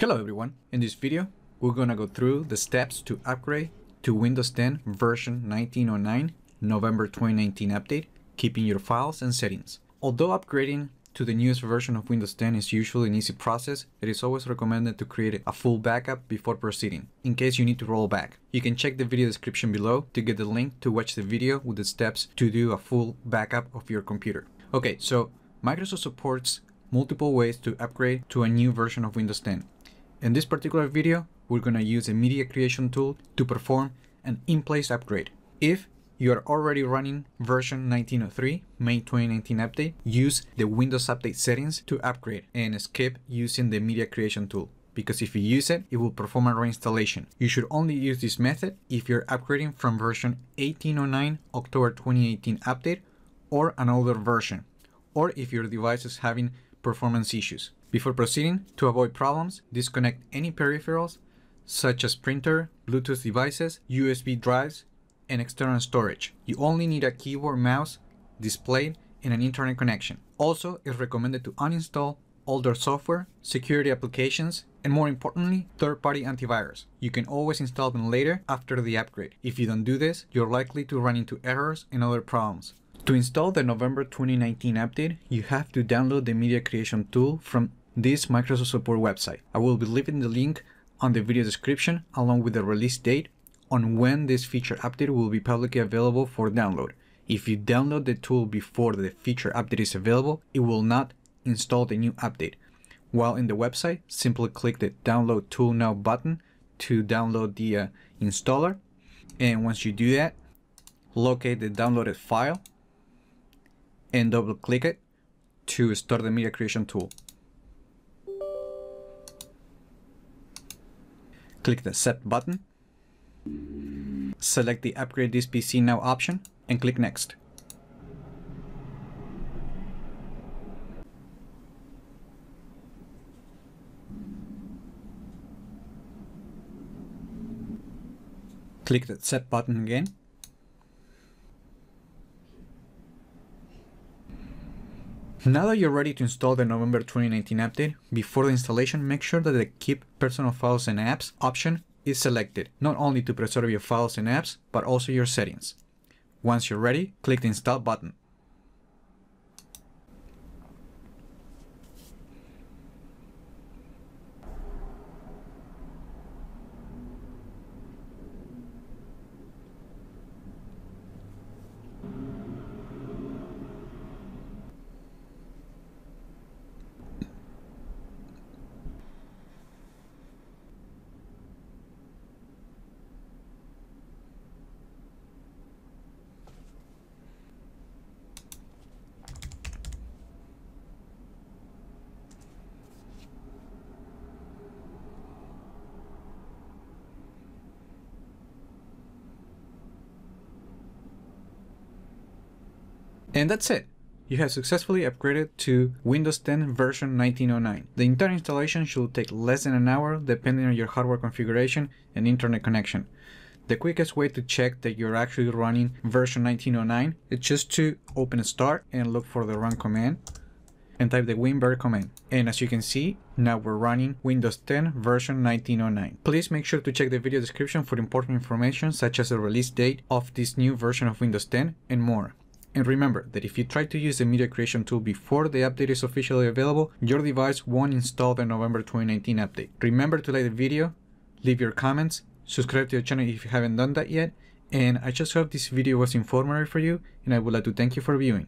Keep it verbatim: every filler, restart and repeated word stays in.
Hello everyone, in this video we're gonna go through the steps to upgrade to Windows ten version nineteen oh nine November twenty nineteen update, keeping your files and settings. Although upgrading to the newest version of Windows ten is usually an easy process, it is always recommended to create a full backup before proceeding, in case you need to roll back. You can check the video description below to get the link to watch the video with the steps to do a full backup of your computer. Okay, so Microsoft supports multiple ways to upgrade to a new version of Windows ten. In this particular video, we're going to use a Media Creation Tool to perform an in-place upgrade. If you are already running version nineteen oh three, May twenty nineteen update, use the Windows Update settings to upgrade and skip using the Media Creation Tool, because if you use it, it will perform a reinstallation. You should only use this method if you're upgrading from version eighteen oh nine October twenty eighteen update or an older version, or if your device is having performance issues. Before proceeding, to avoid problems, disconnect any peripherals such as printer, Bluetooth devices, U S B drives, and external storage. You only need a keyboard, mouse, display, and an internet connection. Also, it's recommended to uninstall older software, security applications, and more importantly, third-party antivirus. You can always install them later after the upgrade. If you don't do this, you're likely to run into errors and other problems. To install the November twenty nineteen update, you have to download the Media Creation Tool from this Microsoft support website. I will be leaving the link on the video description along with the release date on when this feature update will be publicly available for download. If you download the tool before the feature update is available, it will not install the new update. While in the website, simply click the Download Tool Now button to download the uh, installer. And once you do that, locate the downloaded file and double click it to start the Media Creation Tool. Click the Accept button, select the Upgrade this P C now option and click Next. Click the Accept button again. Now that you're ready to install the November twenty nineteen update, before the installation, make sure that the Keep Personal Files and Apps option is selected, not only to preserve your files and apps, but also your settings. Once you're ready, click the Install button. And that's it. You have successfully upgraded to Windows ten version nineteen oh nine. The entire installation should take less than an hour depending on your hardware configuration and internet connection. The quickest way to check that you're actually running version nineteen oh nine is just to open Start and look for the run command and type the winver command. And as you can see, now we're running Windows ten version nineteen oh nine. Please make sure to check the video description for important information such as the release date of this new version of Windows ten and more. And remember that if you try to use the Media Creation Tool before the update is officially available, your device won't install the November twenty nineteen update. Remember to like the video, leave your comments, subscribe to the channel if you haven't done that yet, and I just hope this video was informative for you, and I would like to thank you for viewing.